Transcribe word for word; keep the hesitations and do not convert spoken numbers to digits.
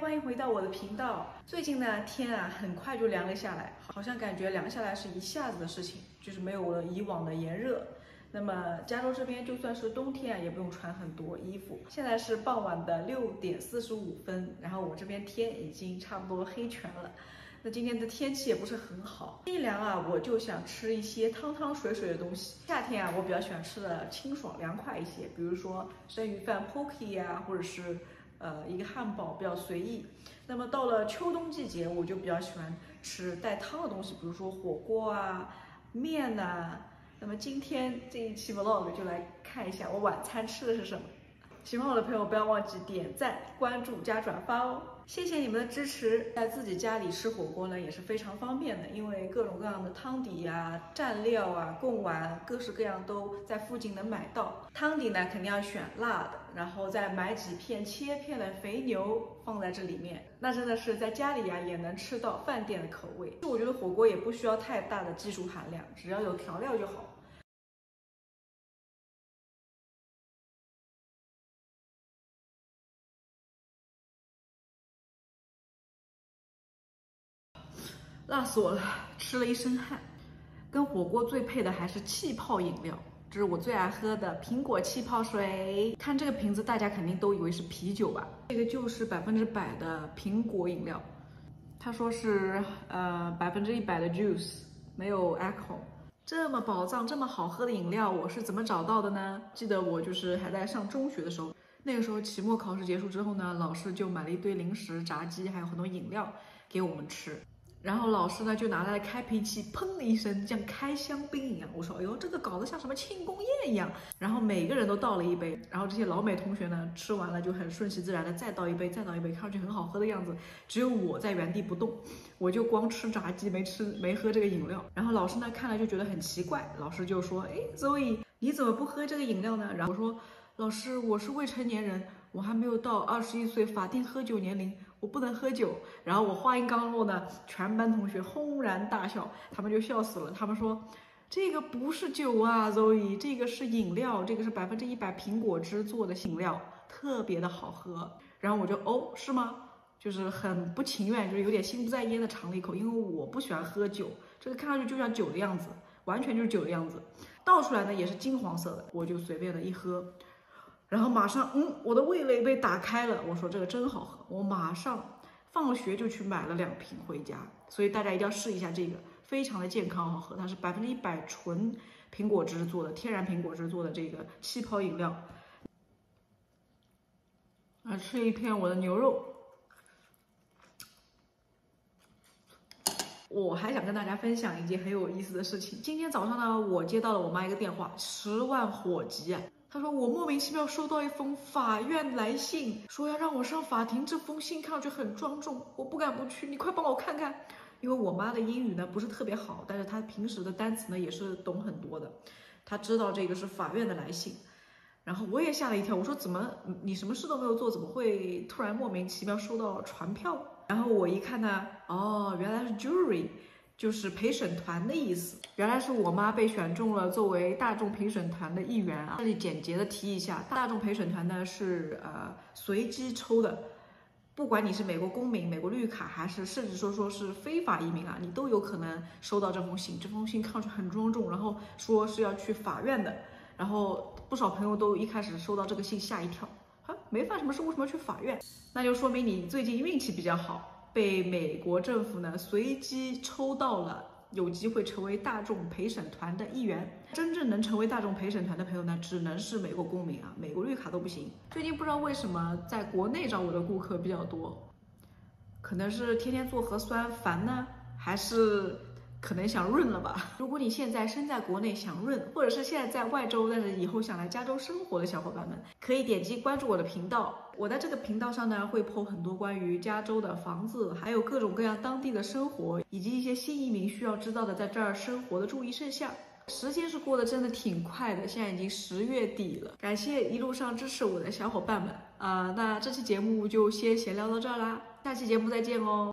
欢迎回到我的频道。最近呢，天啊，很快就凉了下来，好像感觉凉下来是一下子的事情，就是没有了以往的炎热。那么加州这边就算是冬天啊，也不用穿很多衣服。现在是傍晚的六点四十五分，然后我这边天已经差不多黑全了。那今天的天气也不是很好，一凉啊，我就想吃一些汤汤水水的东西。夏天啊，我比较喜欢吃的清爽凉快一些，比如说生鱼饭 poke 啊，或者是。 呃，一个汉堡比较随意。那么到了秋冬季节，我就比较喜欢吃带汤的东西，比如说火锅啊、面呐、啊。那么今天这一期 vlog 就来看一下我晚餐吃的是什么。喜欢我的朋友不要忘记点赞、关注加转发哦，谢谢你们的支持。在自己家里吃火锅呢也是非常方便的，因为各种各样的汤底啊、蘸料啊、贡丸，各式各样都在附近能买到。汤底呢肯定要选辣的。 然后再买几片切片的肥牛放在这里面，那真的是在家里呀也能吃到饭店的口味。我觉得火锅也不需要太大的技术含量，只要有调料就好。辣死我了，吃了一身汗。跟火锅最配的还是气泡饮料。 这是我最爱喝的苹果气泡水。看这个瓶子，大家肯定都以为是啤酒吧？这个就是百分之百的苹果饮料。他说是呃百分之一百的 juice， 没有 alcohol。这么宝藏、这么好喝的饮料，我是怎么找到的呢？记得我就是还在上中学的时候，那个时候期末考试结束之后呢，老师就买了一堆零食、炸鸡，还有很多饮料给我们吃。 然后老师呢就拿他的开瓶器，砰的一声，像开香槟一样。我说，哎呦，这个搞得像什么庆功宴一样。然后每个人都倒了一杯，然后这些老美同学呢吃完了就很顺其自然的再倒一杯，再倒一杯，看上去很好喝的样子。只有我在原地不动，我就光吃炸鸡，没吃没喝这个饮料。然后老师呢看了就觉得很奇怪，老师就说，哎 ，Zoe， 你怎么不喝这个饮料呢？然后我说，老师，我是未成年人，我还没有到二十一岁法定喝酒年龄。 我不能喝酒，然后我话音刚落呢，全班同学轰然大笑，他们就笑死了。他们说，这个不是酒啊 ，Zoe， 这个是饮料，这个是百分之一百苹果汁做的饮料，特别的好喝。然后我就哦，是吗？就是很不情愿，就是有点心不在焉的尝了一口，因为我不喜欢喝酒，这个看上去就像酒的样子，完全就是酒的样子。倒出来呢也是金黄色的，我就随便的一喝。 然后马上，嗯，我的味蕾被打开了。我说这个真好喝，我马上放学就去买了两瓶回家。所以大家一定要试一下这个，非常的健康好喝。它是百分之一百纯苹果汁做的，天然苹果汁做的这个气泡饮料。啊，吃一片我的牛肉。我还想跟大家分享一件很有意思的事情。今天早上呢，我接到了我妈一个电话，十万火急啊！ 他说：“我莫名其妙收到一封法院来信，说要让我上法庭。这封信看上去很庄重，我不敢不去。你快帮我看看，因为我妈的英语呢不是特别好，但是她平时的单词呢也是懂很多的。她知道这个是法院的来信，然后我也吓了一跳。我说怎么你什么事都没有做，怎么会突然莫名其妙收到传票？然后我一看呢，哦，原来是 jury。” 就是陪审团的意思，原来是我妈被选中了作为大众陪审团的一员啊。这里简洁的提一下，大众陪审团呢是呃随机抽的，不管你是美国公民、美国绿卡，还是甚至说说是非法移民啊，你都有可能收到这封信。这封信看上去很庄重，然后说是要去法院的，然后不少朋友都一开始收到这个信吓一跳，啊，没犯什么事，为什么要去法院？那就说明你最近运气比较好。 被美国政府呢随机抽到了，有机会成为大众陪审团的一员。真正能成为大众陪审团的朋友呢，只能是美国公民啊，美国绿卡都不行。最近不知道为什么在国内找我的顾客比较多，可能是天天做核酸烦呢，还是可能想润了吧？如果你现在身在国内想润，或者是现在在外州，但是以后想来加州生活的小伙伴们，可以点击关注我的频道。 我在这个频道上呢，会 po 很多关于加州的房子，还有各种各样当地的生活，以及一些新移民需要知道的在这儿生活的注意事项。时间是过得真的挺快的，现在已经十月底了。感谢一路上支持我的小伙伴们啊、呃！那这期节目就先闲聊到这儿啦，下期节目再见哦。